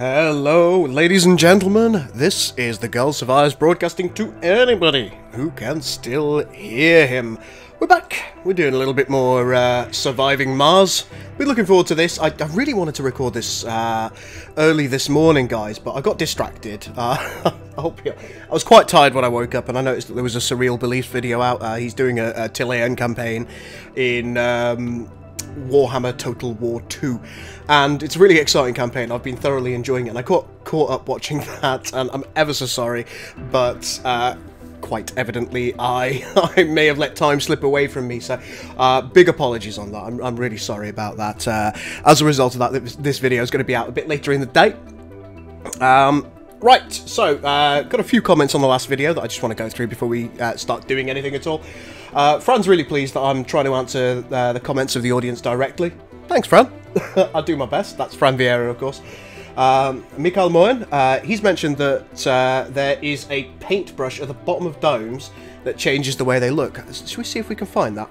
Hello, ladies and gentlemen, this is the Gul Survives broadcasting to anybody who can still hear him. We're back, we're doing a little bit more Surviving Mars. We're looking forward to this. I really wanted to record this early this morning, guys, but I got distracted. I was quite tired when I woke up and I noticed that there was a Surreal Beliefs video out. He's doing a Tillian campaign in Warhammer Total War 2, and it's a really exciting campaign. I've been thoroughly enjoying it, and I caught up watching that, and I'm ever so sorry, but quite evidently I may have let time slip away from me, so big apologies on that. I'm really sorry about that. As a result of that, this video is going to be out a bit later in the day. Right, so got a few comments on the last video that I just want to go through before we start doing anything at all. Fran's really pleased that I'm trying to answer the comments of the audience directly. Thanks, Fran. I'll do my best. That's Fran Vieira, of course. Mikael Moen, he's mentioned that there is a paintbrush at the bottom of domes that changes the way they look. Should we see if we can find that?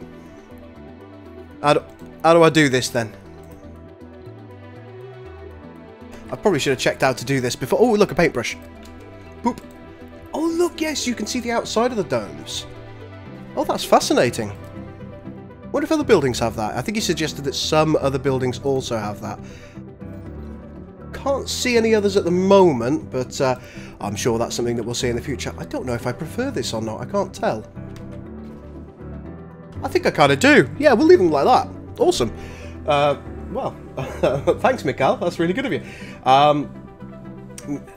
How do I do this, then? I probably should have checked out to do this before. Oh, look, a paintbrush. Boop. Oh, look, yes, you can see the outside of the domes. Oh, that's fascinating. I wonder if other buildings have that. I think he suggested that some other buildings also have that. Can't see any others at the moment, but I'm sure that's something that we'll see in the future. I don't know if I prefer this or not. I can't tell. I think I kind of do. Yeah, we'll leave them like that. Awesome. Well, thanks, Mikael. That's really good of you.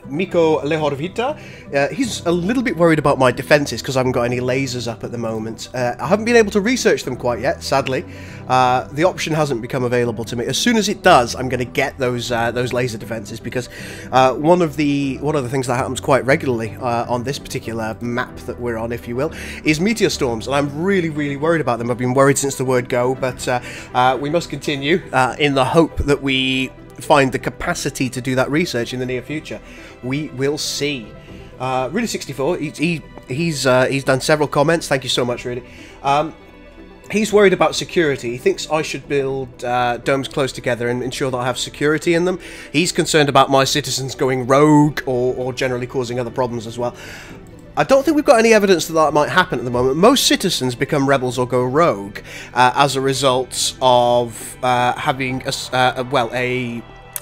Miko Lehorvita, he's a little bit worried about my defences because I haven't got any lasers up at the moment. I haven't been able to research them quite yet, sadly. The option hasn't become available to me. As soon as it does, I'm going to get those laser defences, because one of the things that happens quite regularly on this particular map that we're on, if you will, is meteor storms, and I'm really worried about them. I've been worried since the word go, but we must continue in the hope that we find the capacity to do that research in the near future. We will see. Rudy 64, he's done several comments. Thank you so much, Rudy. He's worried about security. He thinks I should build domes close together and ensure that I have security in them. He's concerned about my citizens going rogue or generally causing other problems as well. I don't think we've got any evidence that that might happen at the moment. Most citizens become rebels or go rogue as a result of having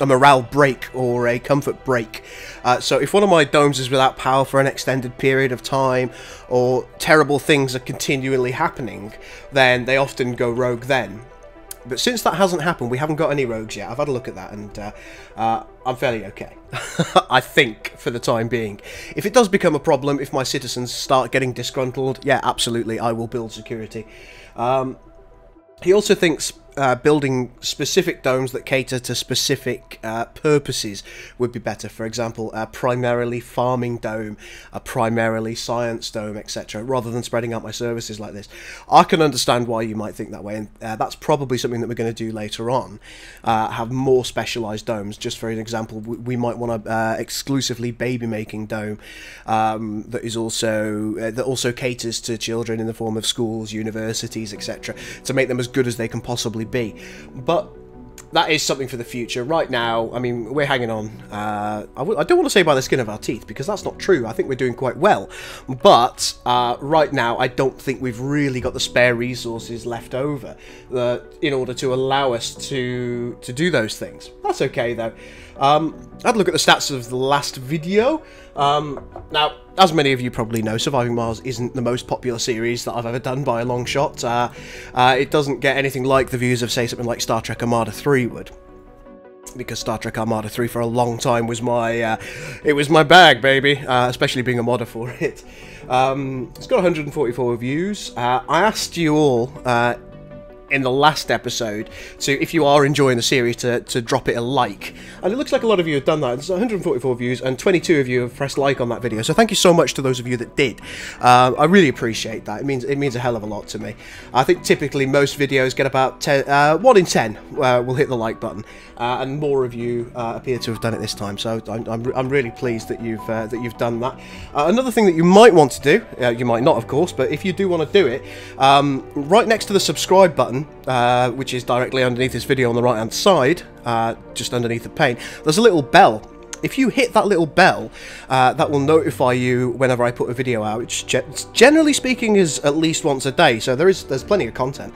a morale break or a comfort break. So if one of my domes is without power for an extended period of time, or terrible things are continually happening, then they often go rogue then. But since that hasn't happened, we haven't got any rogues yet. I've had a look at that, and I'm fairly okay, I think, for the time being. If it does become a problem, if my citizens start getting disgruntled, yeah, absolutely, I will build security. He also thinks building specific domes that cater to specific purposes would be better. For example, a primarily farming dome, a primarily science dome, etc., rather than spreading out my services like this. I can understand why you might think that way, and that's probably something that we're going to do later on, have more specialised domes. Just for an example, we might want to exclusively baby-making dome that also caters to children in the form of schools, universities, etc., to make them as good as they can possibly be. But that is something for the future. Right now, I mean, we're hanging on. I don't want to say by the skin of our teeth, because that's not true. I think we're doing quite well. But right now, I don't think we've really got the spare resources left over in order to allow us to do those things. That's okay, though. I had a look at the stats of the last video. Now, as many of you probably know, Surviving Mars isn't the most popular series that I've ever done by a long shot. It doesn't get anything like the views of, say, something like Star Trek Armada 3 would, because Star Trek Armada 3 for a long time was my it was my bag, baby, especially being a modder for it. It's got 144 views. I asked you all in the last episode, so if you are enjoying the series, to drop it a like. And it looks like a lot of you have done that. There's 144 views, and 22 of you have pressed like on that video. So thank you so much to those of you that did. I really appreciate that. It means a hell of a lot to me. I think typically most videos get about 1 in 10 will hit the like button, and more of you appear to have done it this time. So I'm really pleased that you've done that. Another thing that you might want to do, you might not, of course, but if you do want to do it, right next to the subscribe button, which is directly underneath this video on the right hand side, just underneath the pane, there's a little bell if you hit that little bell, that will notify you whenever I put a video out, which generally speaking is at least once a day, so there's plenty of content.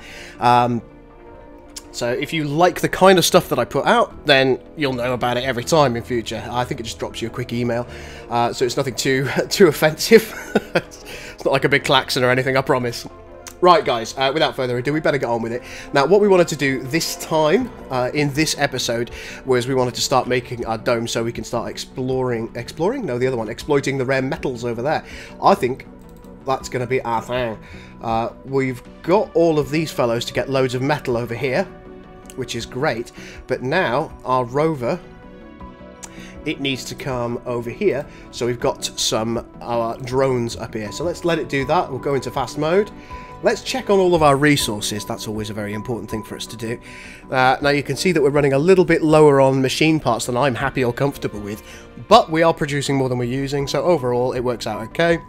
So if you like the kind of stuff that I put out, then you'll know about it every time in future. I think it just drops you a quick email, so it's nothing too offensive. It's not like a big klaxon or anything, I promise. Right, guys, without further ado, we better get on with it. Now, what we wanted to do this time, in this episode, was we wanted to start making our dome so we can start exploiting the rare metals over there. I think that's going to be our thing. We've got all of these fellows to get loads of metal over here, which is great, but now our rover, it needs to come over here, so we've got some our drones up here. So let's let it do that. We'll go into fast mode. Let's check on all of our resources. That's always a very important thing for us to do. Now you can see that we're running a little bit lower on machine parts than I'm happy or comfortable with, but we are producing more than we're using, so overall it works out okay.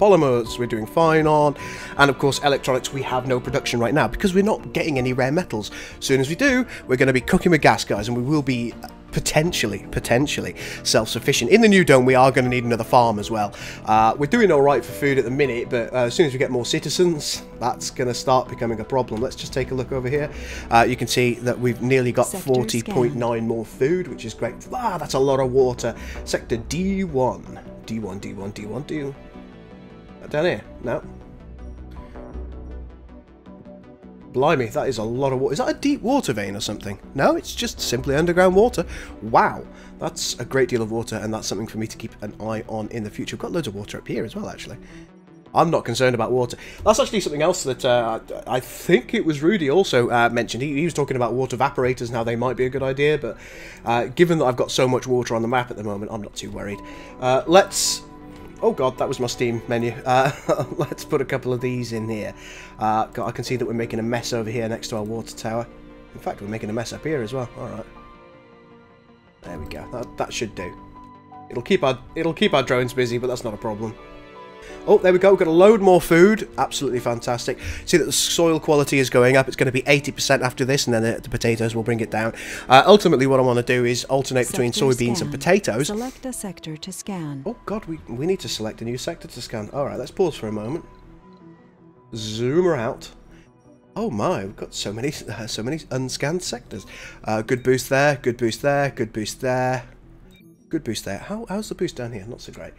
Polymers we're doing fine on, and of course electronics we have no production right now because we're not getting any rare metals. Soon as we do, we're going to be cooking with gas, guys, and we will be potentially self-sufficient. In the new dome we are going to need another farm as well. We're doing all right for food at the minute, but as soon as we get more citizens, that's going to start becoming a problem. Let's just take a look over here. You can see that we've nearly got 40.9 more food, which is great. Ah, that's a lot of water. Sector D1. Down here? No. Blimey, that is a lot of water. Is that a deep water vein or something? No, it's just simply underground water. Wow, that's a great deal of water, and that's something for me to keep an eye on in the future. We've got loads of water up here as well, actually. I'm not concerned about water. That's actually something else that I think it was Rudy also mentioned. He was talking about water evaporators and how they might be a good idea, but given that I've got so much water on the map at the moment, I'm not too worried. Let's... Oh god, that was my Steam menu. Let's put a couple of these in here. God, I can see that we're making a mess over here next to our water tower. In fact, we're making a mess up here as well. Alright. There we go. That should do. It'll keep our drones busy, but that's not a problem. Oh, there we go. We've got a load more food. Absolutely fantastic. See that the soil quality is going up. It's going to be 80% after this, and then the potatoes will bring it down. Ultimately, what I want to do is alternate between soybeans and potatoes. Select a sector to scan. Oh, God, we need to select a new sector to scan. All right, let's pause for a moment. Zoom her out. Oh my, we've got so many unscanned sectors. Good boost there, good boost there, good boost there. Good boost there. How's the boost down here? Not so great.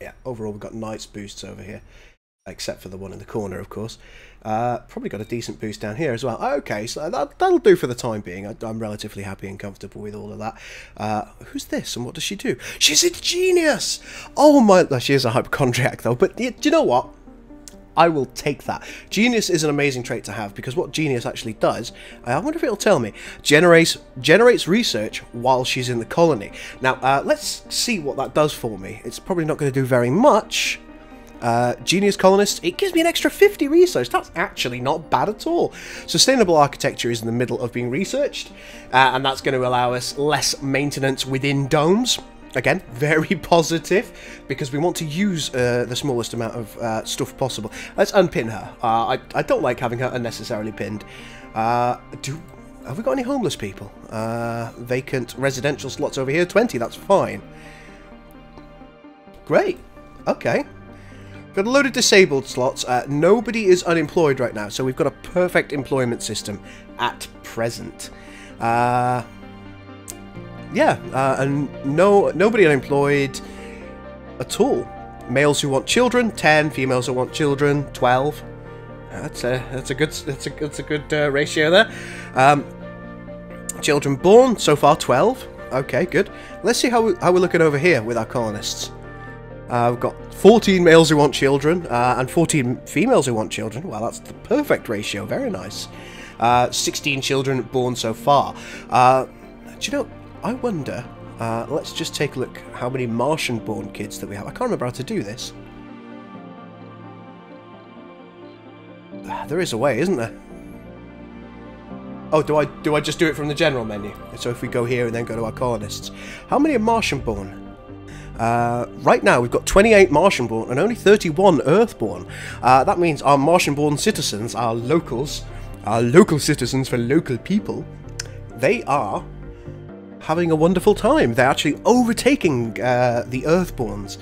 Yeah, overall we've got nice boosts over here, except for the one in the corner, of course. Probably got a decent boost down here as well. Okay, so that'll do for the time being. I'm relatively happy and comfortable with all of that. Who's this and what does she do? She's a genius! Oh my... She is a hypochondriac, though, but do you know what? I will take that. Genius is an amazing trait to have, because what genius actually does, I wonder if it'll tell me, generates research while she's in the colony. Now, let's see what that does for me. It's probably not going to do very much. Genius colonists, it gives me an extra 50 research. That's actually not bad at all. Sustainable architecture is in the middle of being researched, and that's going to allow us less maintenance within domes. Again, very positive, because we want to use the smallest amount of stuff possible. Let's unpin her. I don't like having her unnecessarily pinned. Have we got any homeless people? Vacant residential slots over here, 20, that's fine. Great, okay. Got a load of disabled slots. Nobody is unemployed right now, so we've got a perfect employment system at present. And nobody unemployed at all. Males who want children, 10. Females who want children, 12. That's a good ratio there. Children born so far, 12. Okay, good. Let's see how we're looking over here with our colonists. We've got 14 males who want children and 14 females who want children. Wow, that's the perfect ratio. Very nice. 16 children born so far. Do you know? I wonder, let's just take a look how many Martian-born kids that we have. I can't remember how to do this. There is a way, isn't there? Oh, do I just do it from the general menu? So if we go here and then go to our colonists. How many are Martian-born? Right now we've got 28 Martian-born and only 31 Earth-born. That means our Martian-born citizens, our locals, our local citizens for local people, they are having a wonderful time. They're actually overtaking the Earthborns,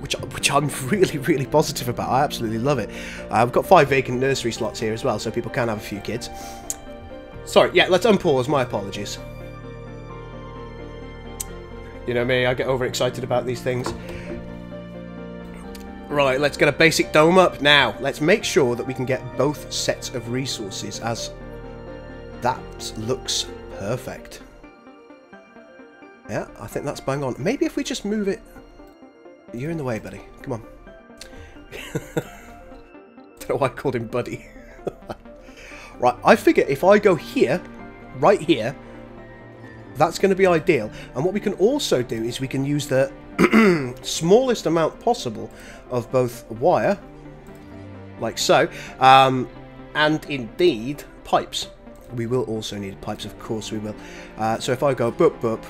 which I'm really positive about. I absolutely love it. I've got 5 vacant nursery slots here as well, so people can have a few kids. Sorry, yeah, let's unpause. My apologies. You know me, I get overexcited about these things. Right, let's get a basic dome up now. Let's make sure that we can get both sets of resources, as that looks perfect. Yeah, I think that's bang on. Maybe if we just move it... You're in the way, buddy. Come on. Don't know why I called him buddy. Right, I figure if I go here, right here, that's going to be ideal. And what we can also do is we can use the smallest amount possible of both wire, like so, and indeed pipes. We will also need pipes, of course we will. So if I go boop boop,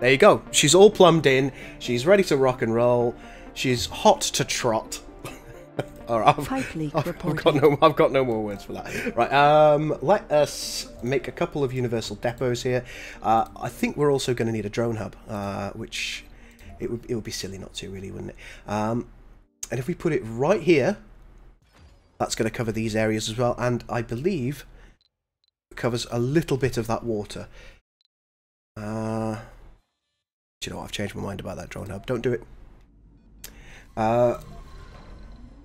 there you go. She's all plumbed in. She's ready to rock and roll. She's hot to trot. All right, I've got no more words for that. Right, let us make a couple of universal depots here. I think we're also going to need a drone hub, which it would be silly not to, really, wouldn't it? And if we put it right here, that's going to cover these areas as well, and I believe it covers a little bit of that water. Do you know what? I've changed my mind about that drone hub. Don't do it.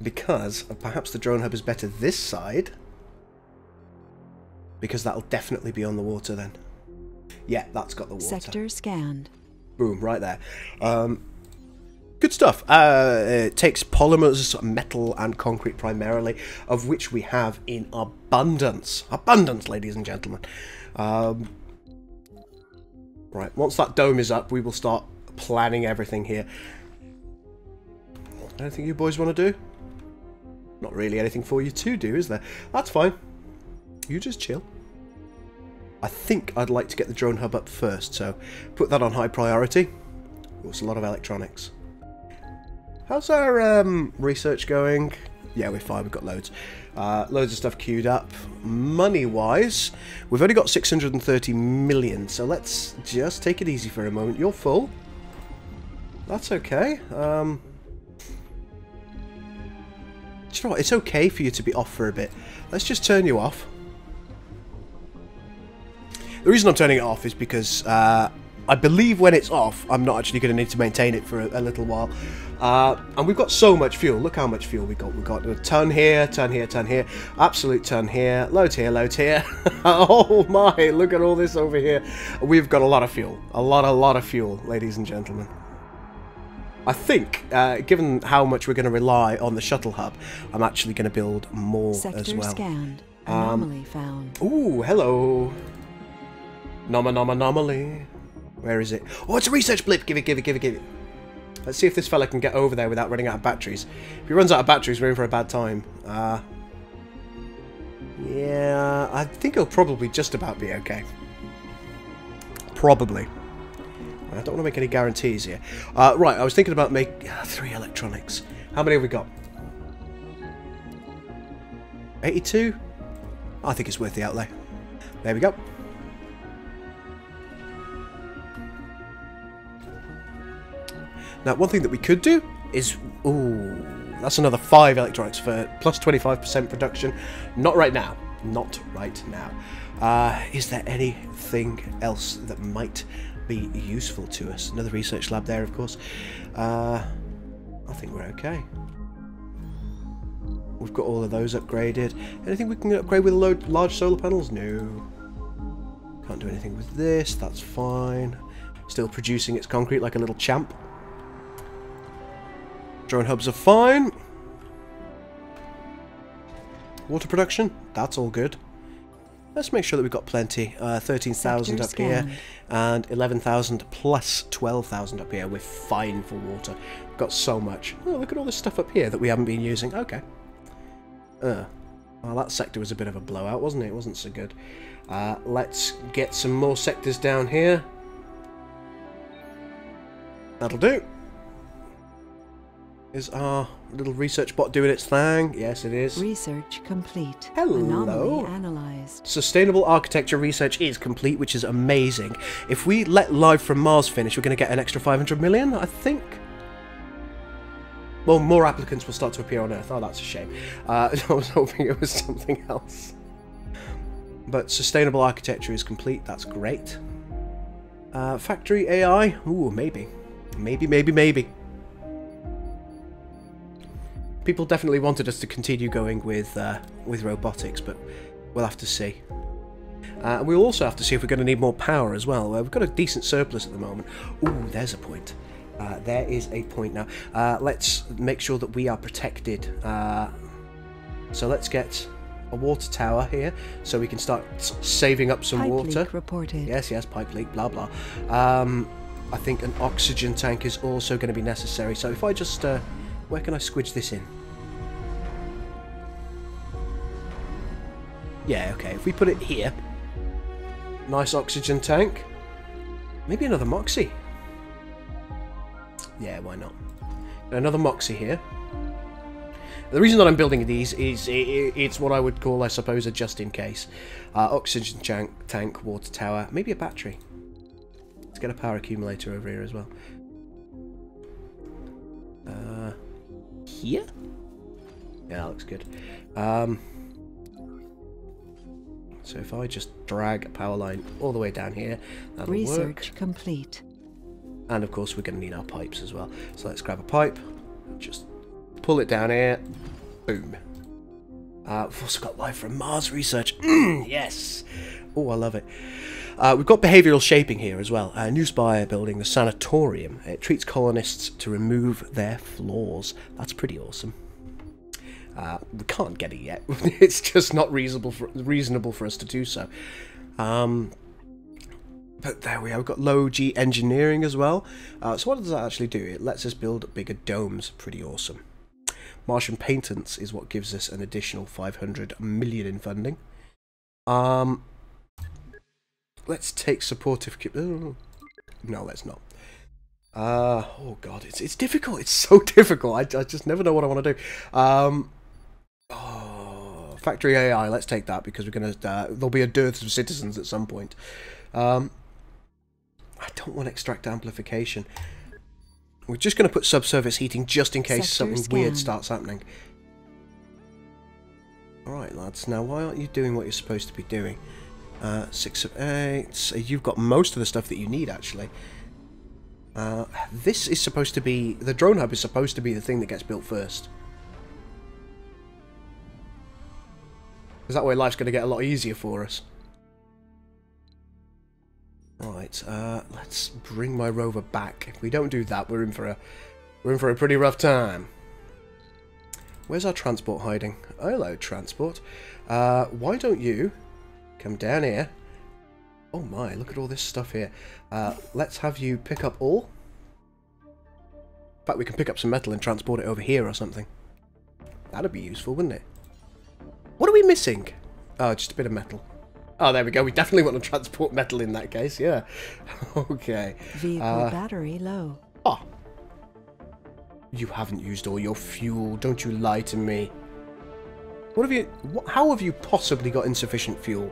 Because perhaps the drone hub is better this side, because that'll definitely be on the water then. Yeah, that's got the water. Sector scanned. Boom, right there. Good stuff. It takes polymers, metal and concrete primarily, of which we have in abundance. Abundance, ladies and gentlemen. Right, once that dome is up, we will start planning everything here. Anything you boys want to do? Not really anything for you to do, is there? That's fine. You just chill. I think I'd like to get the drone hub up first, so put that on high priority. Oh, it's a lot of electronics. How's our research going? Yeah, we're fine. We've got loads. Loads of stuff queued up. Money-wise, we've only got 630 million, so let's just take it easy for a moment. You're full. That's okay. Do you know what? It's okay for you to be off for a bit. Let's just turn you off. The reason I'm turning it off is because I believe when it's off, I'm not actually going to need to maintain it for a little while. And we've got so much fuel. Look how much fuel we got. We've got a ton here, ton here, ton here. Absolute ton here. Loads here, loads here. Oh my, look at all this over here. We've got a lot of fuel. A lot of fuel, ladies and gentlemen. I think, given how much we're going to rely on the shuttle hub, I'm actually going to build more as well. Sector scanned. Anomaly found. Ooh, hello. Anomaly. Where is it? Oh, it's a research blip. Give it, give it, give it, give it. Let's see if this fella can get over there without running out of batteries. If he runs out of batteries, we're in for a bad time. Yeah, I think he'll probably just about be okay. Probably. I don't want to make any guarantees here. Right, I was thinking about making 3 electronics. How many have we got? 82? I think it's worth the outlay. There we go. Now, one thing that we could do is... Ooh, that's another 5 electronics for plus 25% production. Not right now. Not right now. Is there anything else that might... be useful to us? Another research lab there, of course. I think we're okay. We've got all of those upgraded. Anything we can upgrade with large solar panels? No. Can't do anything with this. That's fine. Still producing its concrete like a little champ. Drone hubs are fine. Water production? That's all good. Let's make sure that we've got plenty. 13,000 up here and 11,000 plus 12,000 up here. We're fine for water. We've got so much. Oh, look at all this stuff up here that we haven't been using. Okay. Well, that sector was a bit of a blowout, wasn't it? It wasn't so good. Let's get some more sectors down here. That'll do. Is our little research bot doing its thing. Yes, it is. Research complete. Hello. Anomaly analyzed. Sustainable architecture research is complete, which is amazing. If we let Live from Mars finish, we're going to get an extra 500 million, I think. Well, more applicants will start to appear on Earth. Oh, that's a shame. I was hoping it was something else. But sustainable architecture is complete. That's great. Factory AI? Ooh, maybe. Maybe, maybe, maybe. People definitely wanted us to continue going with robotics, but we'll have to see. We'll also have to see if we're going to need more power as well. We've got a decent surplus at the moment. Ooh, there's a point. There is a point now. Let's make sure that we are protected. So let's get a water tower here, so we can start saving up some water. Pipe leak reported. Yes, yes, pipe leak, blah, blah. I think an oxygen tank is also going to be necessary. So if I just... where can I squidge this in? Yeah, okay. If we put it here. Nice oxygen tank. Maybe another Moxie. Yeah, why not? Another Moxie here. The reason that I'm building these is it's what I would call, I suppose, a just-in-case. Oxygen tank, water tower, maybe a battery. Let's get a power accumulator over here as well. Here? Yeah, that looks good. So if I just drag a power line all the way down here, that'll work. Research complete. And of course we're going to need our pipes as well. So let's grab a pipe, just pull it down here, boom. We've also got Life from Mars research. Yes! Oh, I love it. We've got behavioural shaping here as well. New spy building the sanatorium. It treats colonists to remove their flaws. That's pretty awesome. We can't get it yet. It's just not reasonable for us to do so. But there we are, we've got low G engineering as well. So what does that actually do? It lets us build bigger domes, pretty awesome. Martian patents is what gives us an additional 500 million in funding. Let's take supportive... No, let's not. Oh god, it's difficult, it's so difficult. I just never know what I want to do. Oh, factory AI, let's take that, because we're going to... there'll be a dearth of citizens at some point. I don't want to extract amplification. We're just going to put subsurface heating just in case something weird starts happening. Alright lads, now why aren't you doing what you're supposed to be doing? 6 of 8, so you've got most of the stuff that you need actually. This is supposed to be, the drone hub is supposed to be the thing that gets built first. Because that way life's going to get a lot easier for us. Right, let's bring my rover back. If we don't do that, we're in for a pretty rough time. Where's our transport hiding? Hello, transport. Why don't you come down here? Oh my, look at all this stuff here. Let's have you pick up all. In fact, we can pick up some metal and transport it over here or something. That'd be useful, wouldn't it? What are we missing? Oh, just a bit of metal. Oh, there we go. We definitely want to transport metal in that case, yeah. Okay. Vehicle battery low. Oh. You haven't used all your fuel. Don't you lie to me. What have you... how have you possibly got insufficient fuel?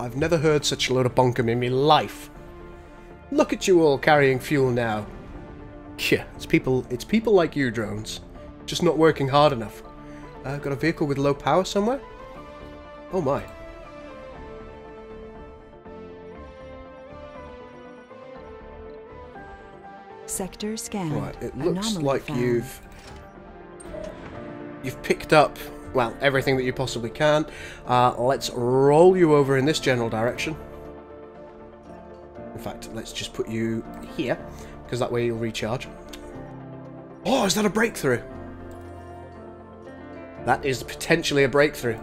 I've never heard such a load of bonkum in my life. Look at you all carrying fuel now. Yeah, it's people like you, drones. Just not working hard enough. Got a vehicle with low power somewhere? Oh my. Sector scanned. Right, it looks anomaly like found. You've picked up, well, everything that you possibly can. Let's roll you over in this general direction. In fact, let's just put you here, because that way you'll recharge. Oh, is that a breakthrough? That is potentially a breakthrough.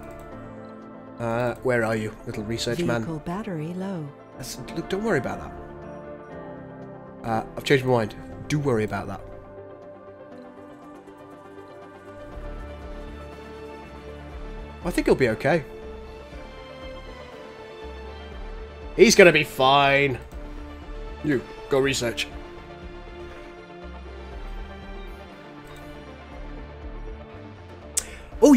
Where are you, little research man? Vehicle battery low. Look, don't worry about that. I've changed my mind. Do worry about that. I think he'll be okay. He's gonna be fine. You, go research.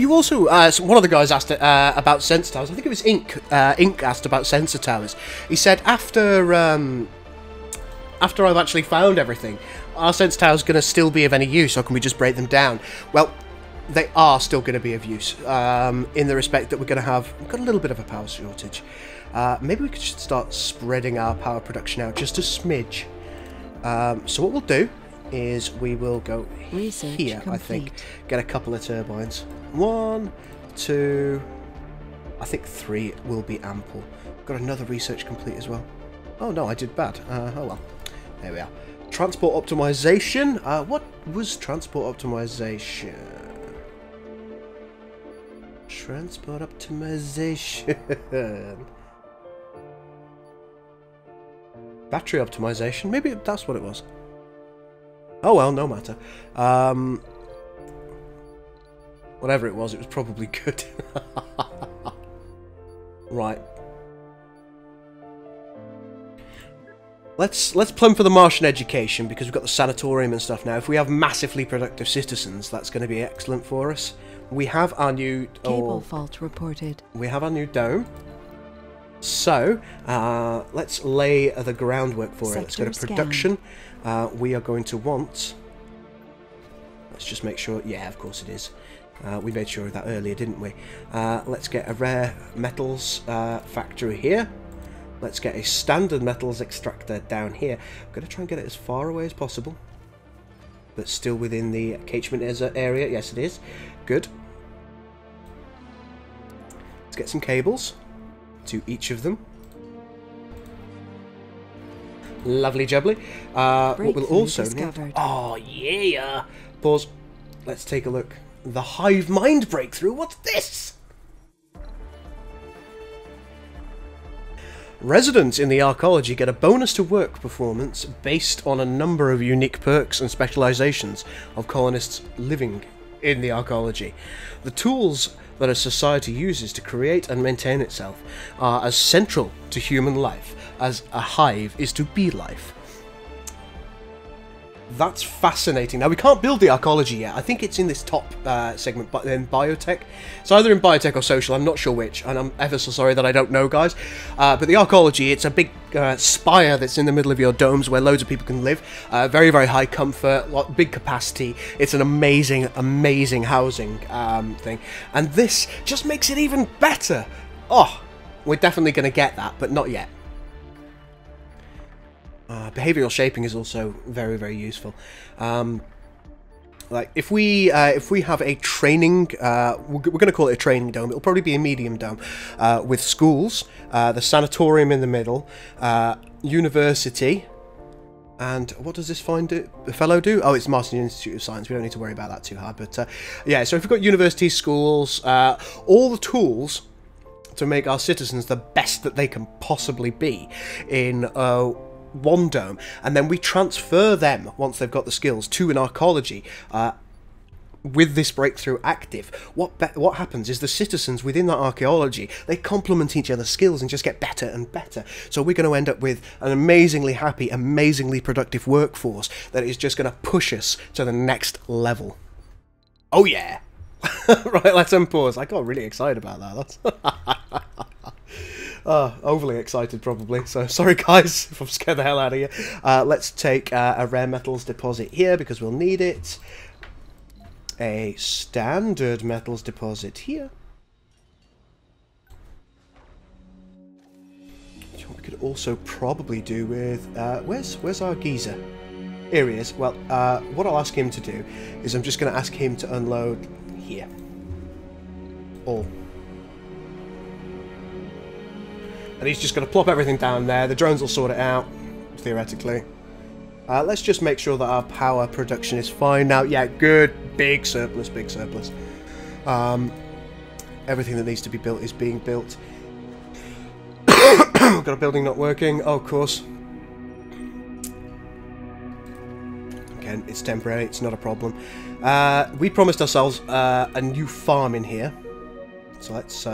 you also, one of the guys asked about sensor towers. I think it was Ink. Ink asked about sensor towers. He said, after I've actually found everything, are sensor towers going to still be of any use, or can we just break them down? Well, they are still going to be of use, in the respect that we've got a little bit of a power shortage. Maybe we could start spreading our power production out just a smidge. So what we'll do is we will go here, I think, get a couple of turbines. 1, 2, I think 3 will be ample. Got another research complete as well. Oh no, I did bad. Oh well, there we are. Transport optimization. What was transport optimization? Transport optimization. Battery optimization. Maybe that's what it was. Oh well, no matter. Whatever it was probably good. Right. Let's plumb for the Martian education, because we've got the sanatorium and stuff now. If we have massively productive citizens, that's going to be excellent for us. We have our new cable fault reported. We have our new dome. So let's lay the groundwork for it. Let's go to production. We are going to want. Let's just make sure. Yeah, of course it is. We made sure of that earlier, didn't we? Let's get a rare metals factory here. Let's get a standard metals extractor down here. I'm going to try and get it as far away as possible, but still within the catchment area. Yes, it is. Good. Let's get some cables to each of them. Lovely jubbly. What we'll also need... Oh, yeah! Pause. Let's take a look. The hive mind breakthrough. What's this? Residents in the Arcology get a bonus to work performance based on a number of unique perks and specializations of colonists living in the Arcology. The tools that a society uses to create and maintain itself are as central to human life as a hive is to bee life. That's fascinating. Now, we can't build the Arcology yet. I think it's in this top segment, but in biotech. It's either in biotech or social. I'm not sure which, and I'm ever so sorry that I don't know, guys. But the Arcology, it's a big spire that's in the middle of your domes where loads of people can live. Very, very high comfort, big capacity. It's an amazing, amazing housing thing. And this just makes it even better. Oh, we're definitely going to get that, but not yet. Behavioural shaping is also very, very useful. Like if we have a training, we're going to call it a training dome. It'll probably be a medium dome with schools, the sanatorium in the middle, university, and what does this fellow do? Oh, it's Martin Institute of Science. We don't need to worry about that too hard. But yeah, so if we've got university, schools, all the tools to make our citizens the best that they can possibly be in. One dome, and then we transfer them once they've got the skills to an Arcology with this breakthrough active. What happens is the citizens within that Arcology, they complement each other's skills and just get better and better. So we're going to end up with an amazingly happy, amazingly productive workforce that is just going to push us to the next level. Oh yeah. Right, let's unpause. I got really excited about that. That's overly excited, probably. So sorry, guys, if I'm scared the hell out of you. Let's take a rare metals deposit here because we'll need it. A standard metals deposit here. Which we could also probably do with. Where's our geezer? Here he is. Well, what I'll ask him to do is I'm just going to ask him to unload here. All. And he's just going to plop everything down there. The drones will sort it out, theoretically. Let's just make sure that our power production is fine now. Yeah, good. Big surplus, big surplus. Everything that needs to be built is being built. Got a building not working. Oh, of course. Again, it's temporary. It's not a problem. We promised ourselves a new farm in here. So let's...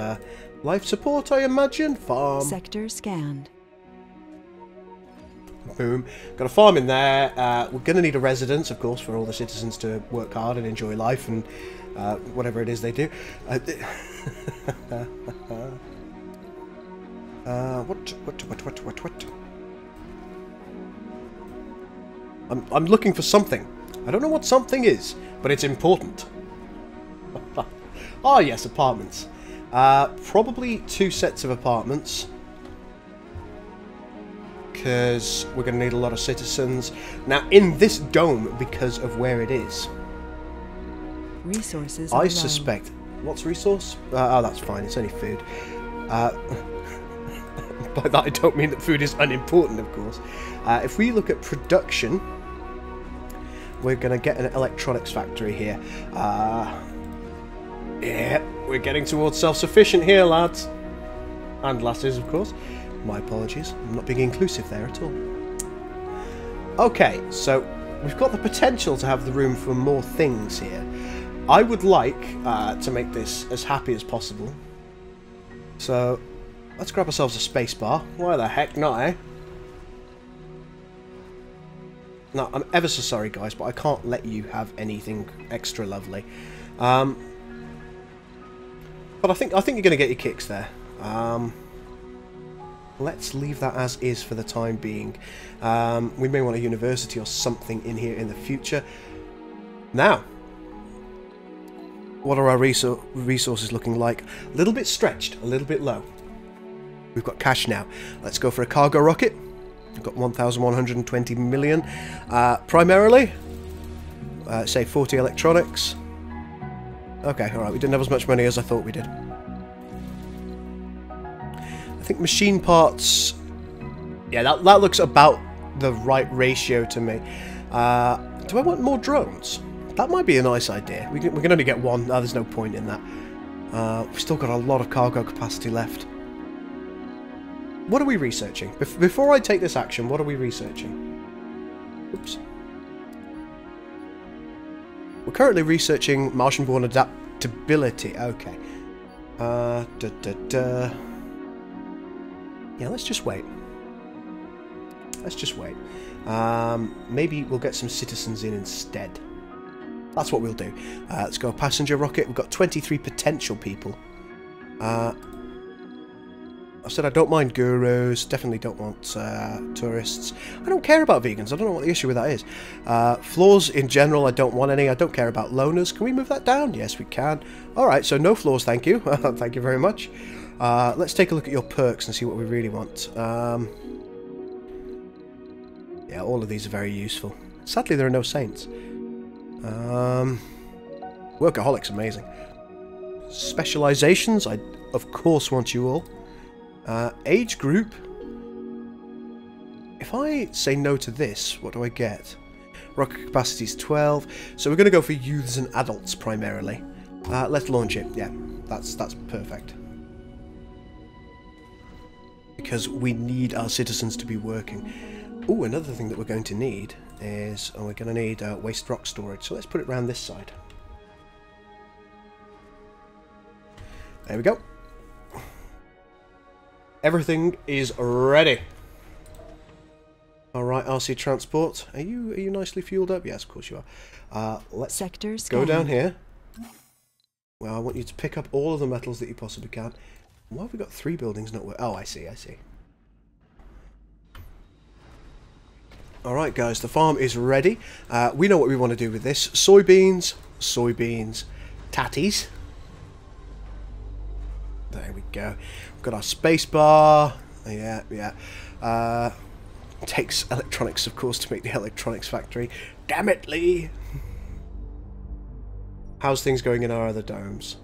life support, I imagine. Farm. Sector scanned. Boom. Got a farm in there. We're going to need a residence, of course, for all the citizens to work hard and enjoy life and whatever it is they do. What? I'm looking for something. I don't know what something is, but it's important. Oh yes, apartments. Probably two sets of apartments, because we're going to need a lot of citizens. Now, in this dome, because of where it is. Resources. I suspect. What's resource? Oh, that's fine. It's only food. By that, I don't mean that food is unimportant, of course. If we look at production, we're going to get an electronics factory here. Yeah, we're getting towards self-sufficient here, lads. And lasses, of course. My apologies, I'm not being inclusive there at all. Okay, so we've got the potential to have the room for more things here. I would like to make this as happy as possible. So, let's grab ourselves a space bar. Why the heck not, eh? No, I'm ever so sorry, guys, but I can't let you have anything extra lovely. But I think you're going to get your kicks there. Let's leave that as is for the time being. We may want a university or something in here in the future. Now, what are our resources looking like? A little bit stretched, a little bit low. We've got cash now. Let's go for a cargo rocket. We've got 1,120 million. Primarily, say 40 electronics. Okay, alright, we didn't have as much money as I thought we did. I think machine parts, yeah, that looks about the right ratio to me. Do I want more drones? That might be a nice idea. We can only get one. There's no point in that. We've still got a lot of cargo capacity left. What are we researching? Before I take this action, what are we researching? Oops. We're currently researching Martian-born adaptability. Okay. Yeah, let's just wait. Let's just wait. Maybe we'll get some citizens in instead. That's what we'll do. Let's go passenger rocket. We've got 23 potential people. I said I don't mind gurus. Definitely don't want tourists. I don't care about vegans. I don't know what the issue with that is. Floors in general, I don't want any. I don't care about loners. Can we move that down? Yes, we can. Alright, so no floors, thank you. Thank you very much. Let's take a look at your perks and see what we really want. Yeah, all of these are very useful. Sadly, there are no saints. Workaholics, amazing. Specializations, I of course want you all. Age group. If I say no to this, what do I get? Rocket capacity is 12. So we're going to go for youths and adults primarily. Let's launch it. Yeah, that's perfect. Because we need our citizens to be working. Oh, another thing that we're going to need is... oh, we're going to need waste rock storage. So let's put it around this side. There we go. Everything is ready. Alright, RC transport. Are you nicely fueled up? Yes, of course you are. Let's go down here. Well, I want you to pick up all of the metals that you possibly can. Why have we got three buildings not working? Oh, I see, I see. Alright guys, the farm is ready. We know what we want to do with this. Soybeans, soybeans, tatties. There we go. We've got our space bar. Yeah, yeah. Takes electronics, of course, to make the electronics factory. Damn it, Lee! How's things going in our other domes?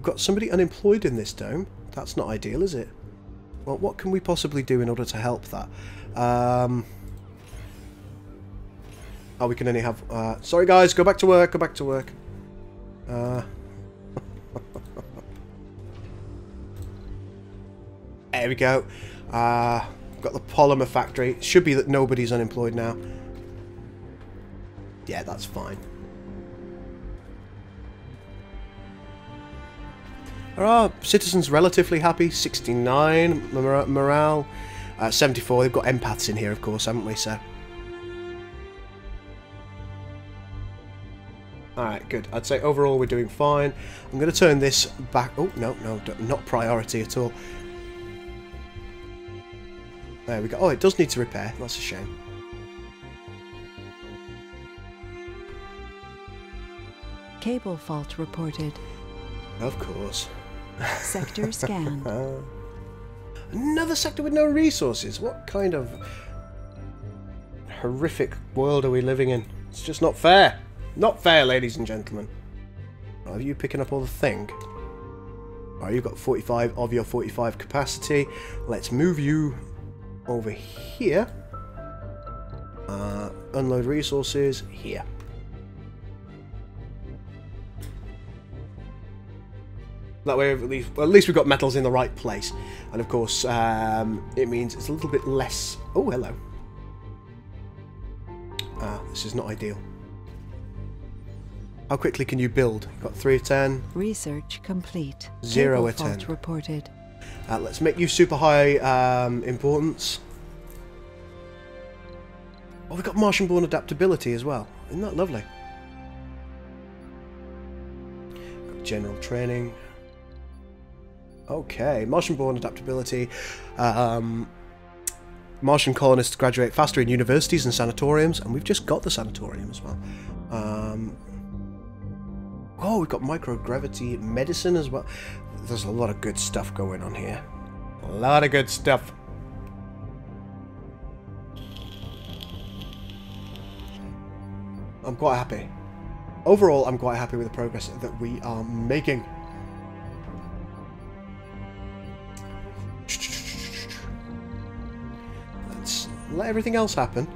Got somebody unemployed in this dome. That's not ideal, is it? Well, what can we possibly do in order to help that? Oh, we can only have... sorry guys, go back to work, go back to work. There we go. Got the polymer factory. It should be that nobody's unemployed now. Yeah, that's fine. There are citizens relatively happy, 69, morale, 74, they've got empaths in here of course, haven't we, sir? Alright, good. I'd say overall we're doing fine. I'm going to turn this back. Oh, no, no, not priority at all. There we go. Oh, it does need to repair. That's a shame. Cable fault reported. Of course. Sector scanned. Another sector with no resources. What kind of horrific world are we living in? It's just not fair. Not fair, ladies and gentlemen. Are you picking up all the thing? All right, you've got 45 of your 45 capacity. Let's move you over here. Unload resources here. That way, at least we've got metals in the right place. And of course, it means it's a little bit less... Oh, hello. This is not ideal. How quickly can you build? You've got 3 of 10. Research complete. 0 of 10. Reported. Let's make you super high importance. Oh, we've got Martian-born adaptability as well. Isn't that lovely? Got general training. Okay, Martian-born adaptability. Martian colonists graduate faster in universities and sanatoriums, and we've just got the sanatorium as well. Oh, we've got microgravity medicine as well. There's a lot of good stuff going on here. A lot of good stuff. I'm quite happy. Overall, I'm quite happy with the progress that we are making. Let everything else happen.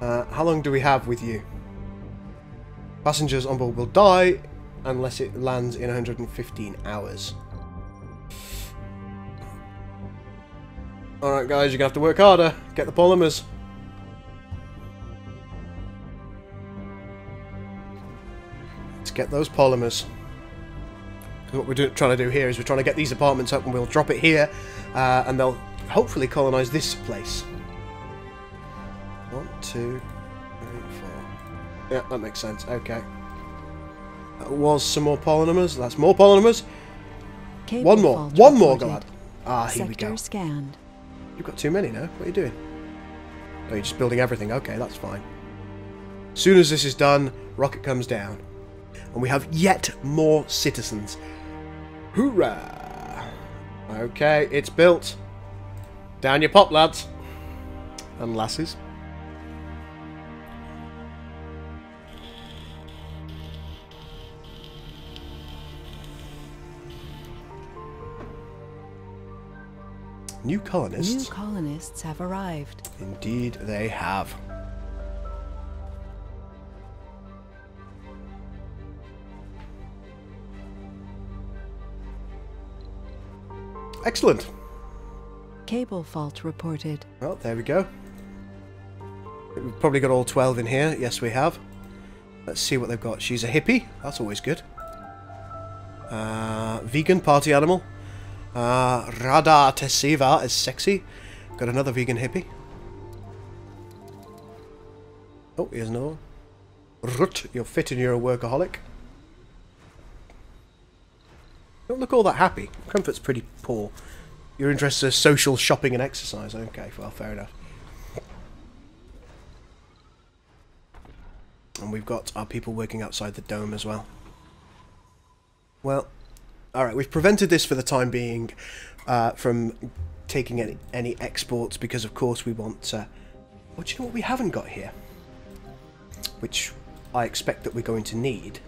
How long do we have with you? Passengers on board will die unless it lands in 115 hours. Alright guys, you're going to have to work harder. Get the polymers. Let's get those polymers. What we're trying to do here is we're trying to get these apartments up, and we'll drop it here and they'll hopefully colonise this place. 1, 2, 3, 4. Yeah, that makes sense. Okay. That was some more polymers. That's more polymers. Cable one more, Galad. Ah, here we go. Scanned. You've got too many now. What are you doing? Oh, you're just building everything. Okay, that's fine. As soon as this is done, rocket comes down. And we have yet more citizens. Hoorah! Okay, it's built. Down your pop, lads. And lasses. New colonists. New colonists have arrived. Indeed they have. Excellent. Cable fault reported. Well, there we go. We've probably got all 12 in here. Yes, we have. Let's see what they've got. She's a hippie. That's always good. Vegan party animal. Radar Tessiva is sexy. Got another vegan hippie. Oh, here's another one. Rut, you're fit and you're a workaholic. Don't look all that happy. Comfort's pretty poor. Your interests are social, shopping and exercise. Okay, well, fair enough. And we've got our people working outside the dome as well. Well, alright, we've prevented this for the time being from taking any exports because, of course, we want... well, do you know what we haven't got here? Which I expect that we're going to need.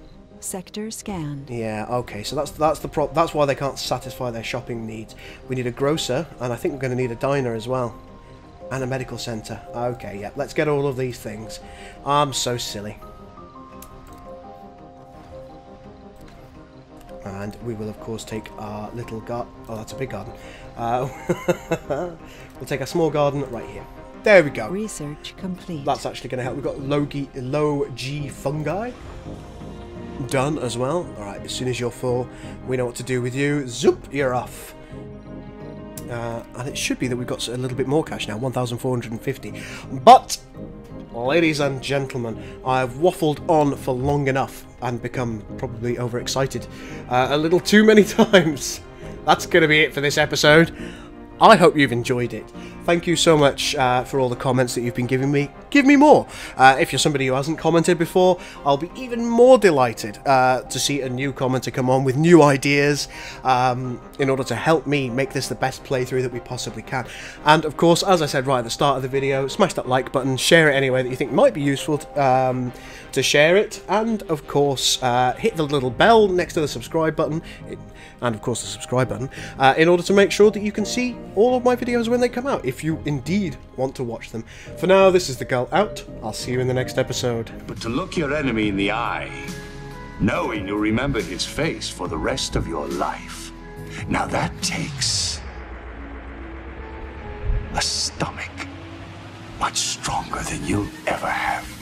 Sector scanned. Yeah, okay, so that's why they can't satisfy their shopping needs. We need a grocer, and I think we're going to need a diner as well, and a medical center. Okay, yeah, let's get all of these things. I'm so silly. And we will of course take our little garden. Oh, that's a big garden. We'll take our small garden right here. There we go. Research complete. That's actually going to help. We've got low G fungi done as well. Alright, as soon as you're full, we know what to do with you. Zoop, you're off. And it should be that we've got a little bit more cash now, 1,450. But Ladies and gentlemen, I've waffled on for long enough and become probably overexcited a little too many times. That's going to be it for this episode. I hope you've enjoyed it. Thank you so much for all the comments that you've been giving me. Give me more! If you're somebody who hasn't commented before, I'll be even more delighted to see a new commenter come on with new ideas in order to help me make this the best playthrough that we possibly can. And of course, as I said right at the start of the video, smash that like button, share it anywhere that you think might be useful to share it, and of course, hit the little bell next to the subscribe button, and of course the subscribe button, in order to make sure that you can see all of my videos when they come out, if you indeed want to watch them. For now, this is the Gul out. I'll see you in the next episode. But to look your enemy in the eye, knowing you'll remember his face for the rest of your life, now that takes a stomach much stronger than you'll ever have.